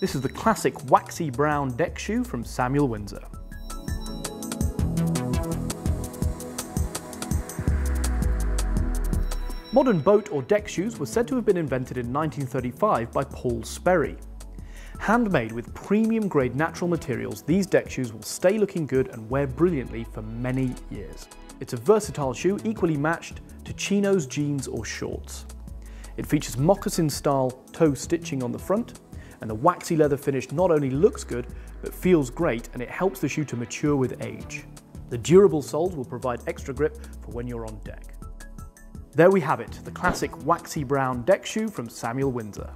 This is the classic waxy brown deck shoe from Samuel Windsor. Modern boat or deck shoes were said to have been invented in 1935 by Paul Sperry. Handmade with premium grade natural materials, these deck shoes will stay looking good and wear brilliantly for many years. It's a versatile shoe equally matched to chinos, jeans or shorts. It features moccasin style toe stitching on the front, and the waxy leather finish not only looks good but feels great, and it helps the shoe to mature with age. The durable soles will provide extra grip for when you're on deck. There we have it, the classic waxy brown deck shoe from Samuel Windsor.